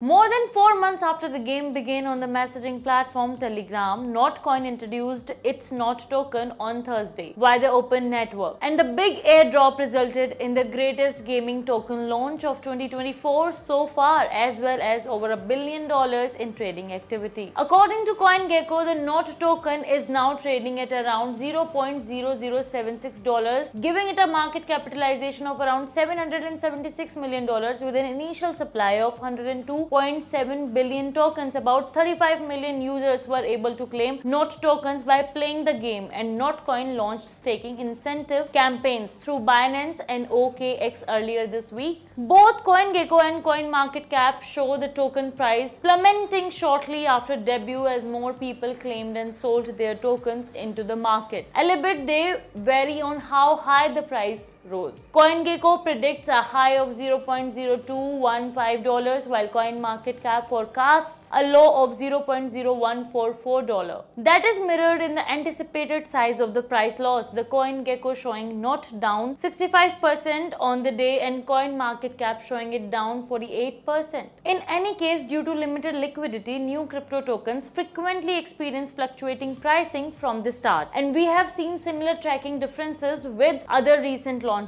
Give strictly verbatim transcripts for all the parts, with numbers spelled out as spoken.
More than four months after the game began on the messaging platform Telegram, NotCoin introduced its Not token on Thursday via the Open Network, and the big airdrop resulted in the greatest gaming token launch of twenty twenty-four so far, as well as over a billion dollars in trading activity. According to CoinGecko, the Not token is now trading at around zero point zero zero seven six dollars, giving it a market capitalization of around seven hundred seventy-six million dollars with an initial supply of one hundred two point seven billion tokens. About thirty-five million users were able to claim Not tokens by playing the game, and NotCoin launched staking incentive campaigns through Binance and O K X earlier this week. Both CoinGecko and CoinMarketCap show the token price plummeting shortly after debut as more people claimed and sold their tokens into the market, albeit they vary on how high the price rose. CoinGecko predicts a high of zero point zero two one five dollars, while CoinMarketCap forecasts a low of zero point zero one four four dollars. That is mirrored in the anticipated size of the price loss, the CoinGecko showing Not down sixty-five percent on the day and CoinMarketCap showing it down forty-eight percent. In any case, due to limited liquidity, new crypto tokens frequently experience fluctuating pricing from the start, and we have seen similar tracking differences with other recent launches.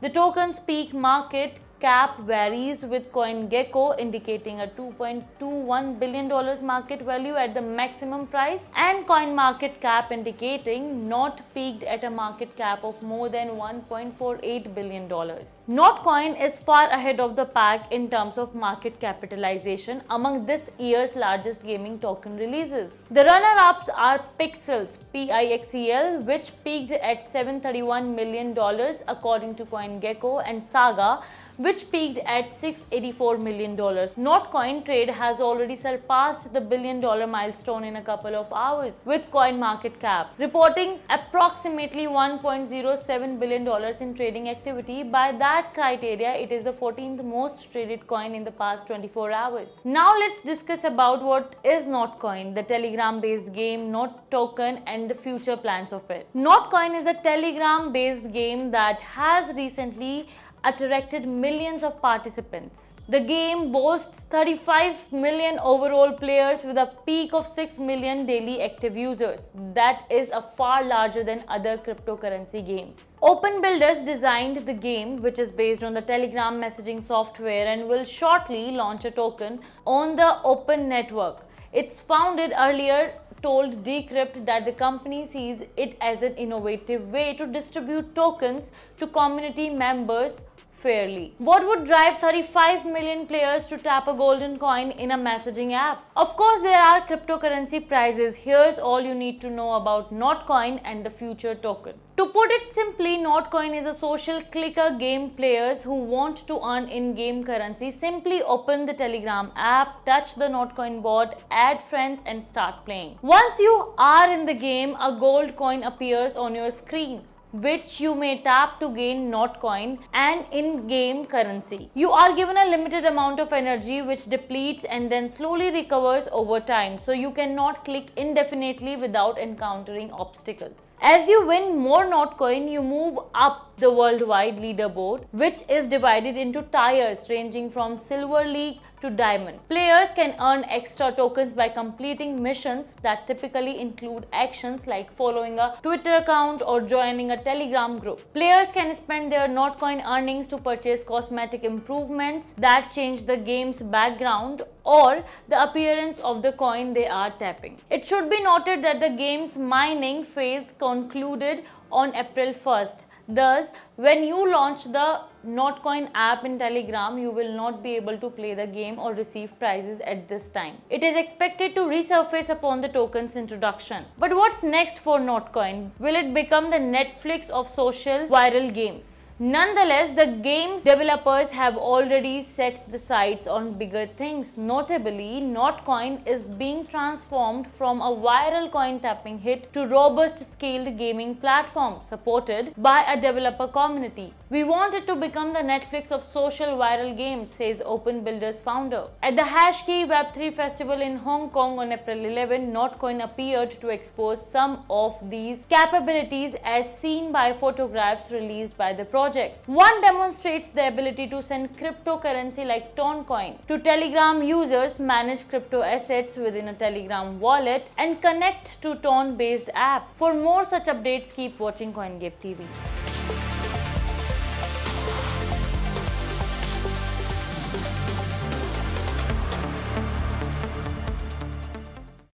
The token's peak market cap varies, with CoinGecko indicating a two point two one billion dollars market value at the maximum price, and CoinMarketCap indicating Not peaked at a market cap of more than one point four eight billion dollars. NotCoin is far ahead of the pack in terms of market capitalization among this year's largest gaming token releases. The runner-ups are Pixels, P I X L, which peaked at seven hundred thirty-one million dollars according to CoinGecko, and Saga, which peaked at six hundred eighty-four million dollars. NotCoin trade has already surpassed the billion dollar milestone in a couple of hours, with CoinMarketCap reporting approximately one point zero seven billion dollars in trading activity. By that criteria, it is the fourteenth most traded coin in the past twenty-four hours. Now let's discuss about what is NotCoin, the Telegram-based game, Not token, and the future plans of it. NotCoin is a Telegram-based game that has recently attracted millions of participants. The game boasts thirty-five million overall players with a peak of six million daily active users. That is a far larger than other cryptocurrency games. Open Builders designed the game, which is based on the Telegram messaging software, and will shortly launch a token on the Open Network. Its founder earlier told Decrypt that the company sees it as an innovative way to distribute tokens to community members fairly. What would drive thirty-five million players to tap a golden coin in a messaging app? Of course, there are cryptocurrency prizes. Here's all you need to know about NotCoin and the future token. To put it simply, NotCoin is a social clicker game. Players who want to earn in-game currency simply open the Telegram app, touch the NotCoin bot, add friends, and start playing. Once you are in the game, a gold coin appears on your screen, which you may tap to gain NotCoin and in-game currency. You are given a limited amount of energy, which depletes and then slowly recovers over time, so you cannot click indefinitely without encountering obstacles. As you win more NotCoin, you move up the worldwide leaderboard, which is divided into tiers ranging from Silver League to Diamond. Players can earn extra tokens by completing missions that typically include actions like following a Twitter account or joining a Telegram group. Players can spend their NotCoin earnings to purchase cosmetic improvements that change the game's background or the appearance of the coin they are tapping. It should be noted that the game's mining phase concluded on April first. Thus, when you launch the NotCoin app in Telegram, you will not be able to play the game or receive prizes at this time. It is expected to resurface upon the token's introduction. But what's next for NotCoin? Will it become the Netflix of social viral games? Nonetheless, the game's developers have already set the sights on bigger things. Notably, NotCoin is being transformed from a viral coin tapping hit to robust scaled gaming platform supported by a developer community. We wanted to become the Netflix of social viral games, says Open Builders founder. At the HashKey Web three Festival in Hong Kong on April eleventh, NotCoin appeared to expose some of these capabilities as seen by photographs released by the project. One demonstrates the ability to send cryptocurrency like Toncoin to Telegram users, manage crypto assets within a Telegram wallet, and connect to Ton-based app. For more such updates, keep watching CoinGape T V.